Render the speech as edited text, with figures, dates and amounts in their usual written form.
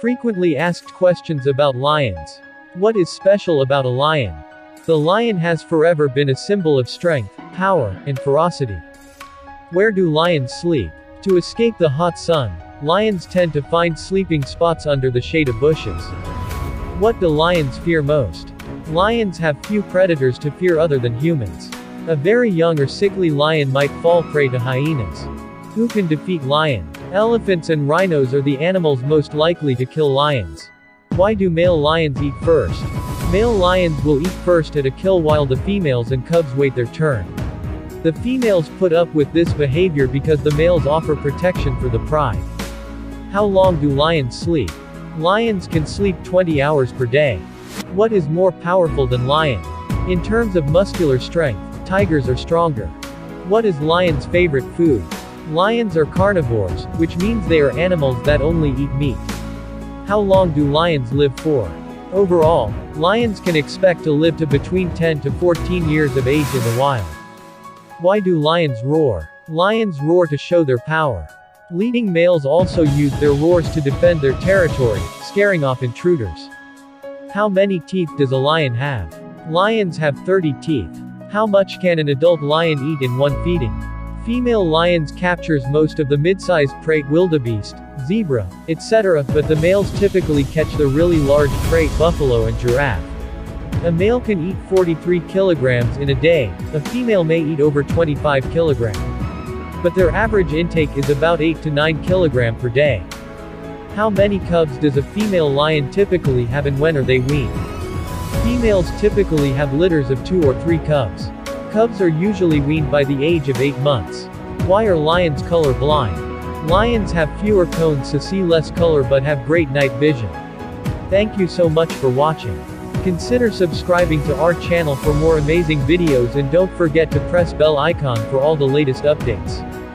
Frequently asked questions about lions. What is special about a lion? The lion has forever been a symbol of strength, power, and ferocity. Where do lions sleep? To escape the hot sun, lions tend to find sleeping spots under the shade of bushes. What do lions fear most? Lions have few predators to fear other than humans. A very young or sickly lion might fall prey to hyenas. Who can defeat lion? Elephants and rhinos are the animals most likely to kill lions. Why do male lions eat first? Male lions will eat first at a kill while the females and cubs wait their turn. The females put up with this behavior because the males offer protection for the pride. How long do lions sleep? Lions can sleep 20 hours per day. What is more powerful than lion? In terms of muscular strength, tigers are stronger. What is lions' favorite food? Lions are carnivores, which means they are animals that only eat meat. How long do lions live for? Overall, lions can expect to live to between 10 to 14 years of age in the wild. Why do lions roar? Lions roar to show their power. Leading males also use their roars to defend their territory, scaring off intruders. How many teeth does a lion have? Lions have 30 teeth. How much can an adult lion eat in one feeding? Female lions captures most of the mid-sized prey, wildebeest, zebra, etc., but the males typically catch the really large prey, buffalo and giraffe. A male can eat 43 kilograms in a day, a female may eat over 25 kilograms. But their average intake is about 8 to 9 kilograms per day. How many cubs does a female lion typically have and when are they weaned? Females typically have litters of 2 or 3 cubs. Cubs are usually weaned by the age of 8 months. Why are lions color blind? Lions have fewer cones to see less color but have great night vision. Thank you so much for watching. Consider subscribing to our channel for more amazing videos and don't forget to press bell icon for all the latest updates.